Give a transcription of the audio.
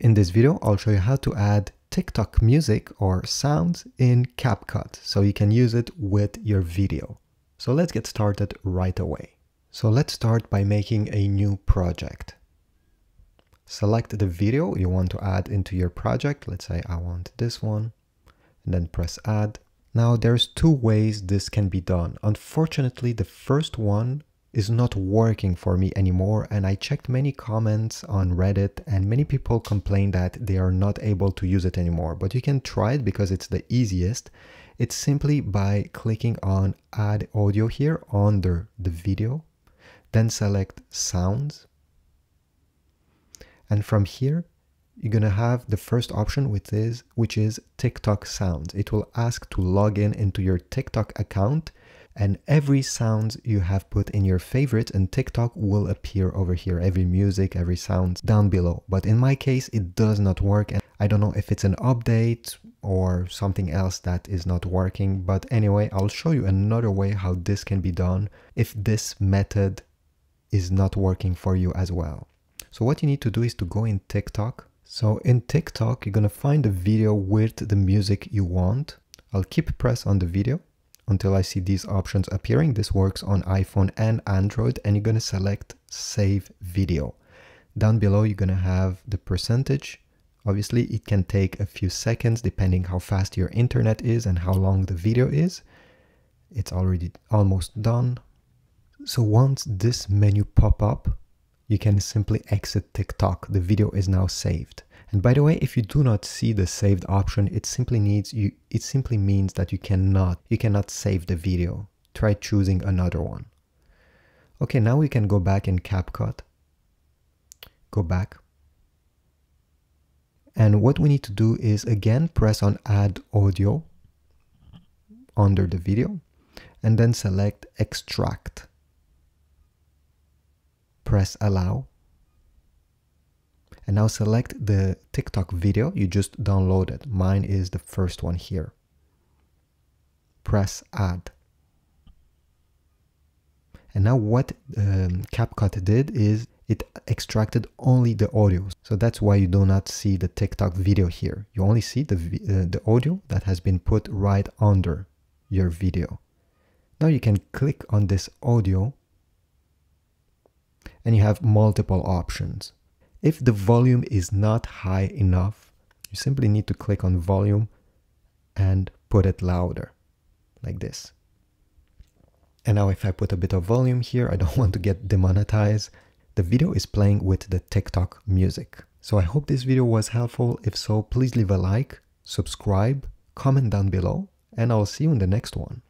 In this video, I'll show you how to add TikTok music or sounds in CapCut so you can use it with your video. So let's get started right away. So let's start by making a new project. Select the video you want to add into your project. Let's say I want this one, and then press add. Now there's two ways this can be done. Unfortunately, the first one is not working for me anymore, and I checked many comments on Reddit and many people complain that they are not able to use it anymore, but you can try it because it's the easiest. It's simply by clicking on add audio here under the video, then select sounds. And from here, you're going to have the first option, which is TikTok sounds. It will ask to log in into your TikTok account, and every sound you have put in your favorites in TikTok will appear over here. Every music, every sound down below. But in my case, it does not work. And I don't know if it's an update or something else that is not working. But anyway, I'll show you another way how this can be done if this method is not working for you as well. So what you need to do is to go in TikTok. So in TikTok, you're going to find the video with the music you want. I'll keep press on the video until I see these options appearing. This works on iPhone and Android, and you're going to select save video. Down below, you're going to have the percentage. Obviously, it can take a few seconds depending how fast your internet is and how long the video is. It's already almost done. So once this menu pops up, you can simply exit TikTok. The video is now saved. And by the way, if you do not see the saved option, it simply means that you cannot save the video. Try choosing another one. Okay, now we can go back in CapCut. Go back. And what we need to do is again press on add audio under the video and then select extract. Press allow. And now select the TikTok video you just downloaded. Mine is the first one here. Press add. And now what CapCut did is it extracted only the audio. So that's why you do not see the TikTok video here. You only see the audio that has been put right under your video. Now you can click on this audio and you have multiple options. If the volume is not high enough, you simply need to click on volume and put it louder, like this. And now if I put a bit of volume here, I don't want to get demonetized. The video is playing with the TikTok music. So I hope this video was helpful. If so, please leave a like, subscribe, comment down below, and I'll see you in the next one.